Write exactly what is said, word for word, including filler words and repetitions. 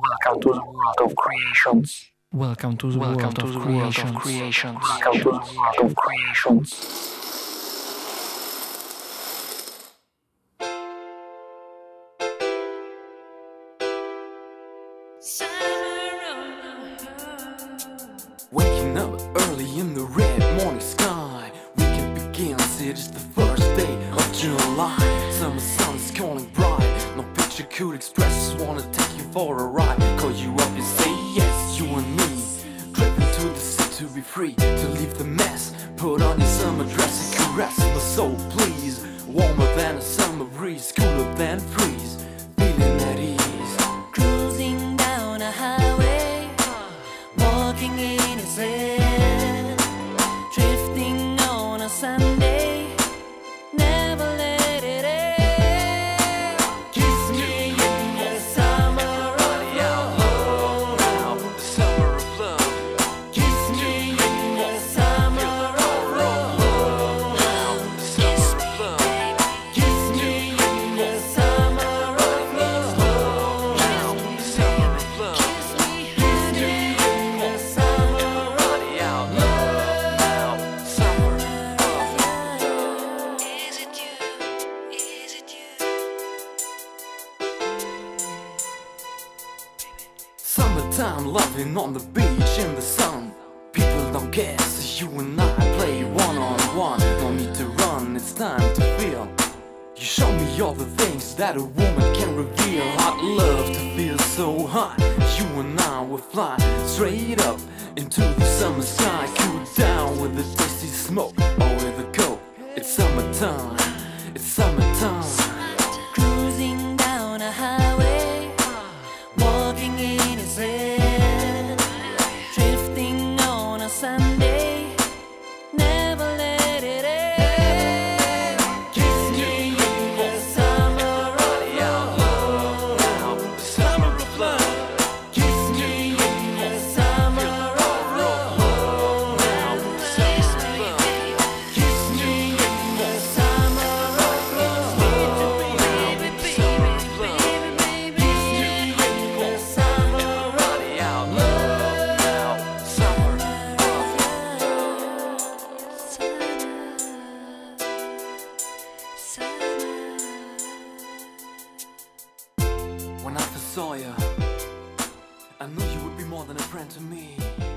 Welcome to the world of creations. Welcome to the Welcome world to of the creations. World of creations. Welcome to the world of creations. Waking up early in the red morning sky, we can begin. It is the first day of July. Summer sun is calling bright. No picture could express. Just wanna take you for a ride. Call you up and say yes, you and me. Driven to the sea to be free, to leave the mess. Put on your summer dress and caress my soul, please. Warmer than a summer breeze, cooler than freeze. Feeling at ease. Cruising down a highway, walking in a sand, drifting on a Sunday. Summertime loving on the beach in the sun. People don't guess, you and I play one on one. No need to run, it's time to feel. You show me all the things that a woman can reveal. I'd love to feel so hot. You and I will fly straight up into the summer sky. Cool down with a tasty smoke or with a coat. It's summertime, it's summertime. Drifting on a Sunday, never let it end. Kiss me in the summer of love, the summer of love. Kiss me in the summer of love, the summer of love. Kiss me in the summer of love, the summer of love. When I first saw you, I knew you would be more than a friend to me.